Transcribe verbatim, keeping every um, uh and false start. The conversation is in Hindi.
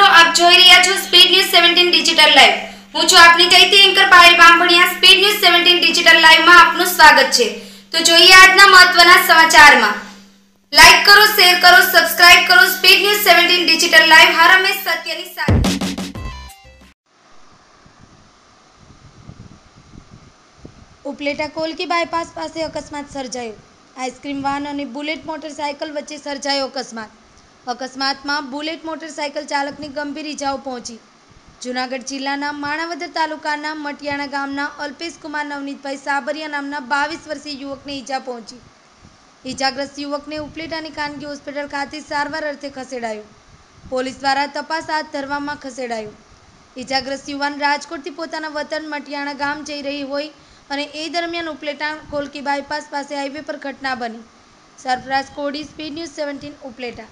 मित्रों आप જોઈ રહ્યા છો સ્પીડ ન્યૂઝ सत्रह ડિજિટલ લાઈવ। હું છું આપની ચૈતી anchor Payal Bambadiya. Speed news सत्रह ડિજિટલ લાઈવમાં આપનું સ્વાગત છે। તો જોઈએ આજના મહત્વના સમાચારમાં, લાઈક કરો, શેર કરો, સબસ્ક્રાઇબ કરો। સ્પીડ ન્યૂઝ सत्रह ડિજિટલ લાઈવ હર હંમેશ સત્યની સાથે। ઉપલેટા કોલકી બાયપાસ પાસે અકસ્માત સર્જાયો। આઈસ્ક્રીમ વાન અને બુલેટ મોટરસાયકલ વચ્ચે સર્જાયો અકસ્માત। अकस्मात में बुलेट मोटरसाइकल चालक ने गंभीर इजाओ पहुंची। जूनागढ़ जिला माणावदर तालुकाना मटियाणा गामना अल्पेश कुमार नवनीत भाई साबरिया नामना बावीस वर्षीय युवक ने इजा पहुंची। इजाग्रस्त युवक ने उपलेटा खानगी होस्पिटल खाते सारवार अर्थे खसेड़ायो। पोलिस द्वारा तपास हाथ धरवामां खसेड़ायो। इजाग्रस्त युवान राजकोटथी पोताना वतन मटियाणा गाम जई रही होय अने ए दरमियान उपलेटा कोलकी बायपास पासे हाईवे पर घटना बनी। सरफराज कोडी, स्पीड न्यूज सत्रह उपलेटा।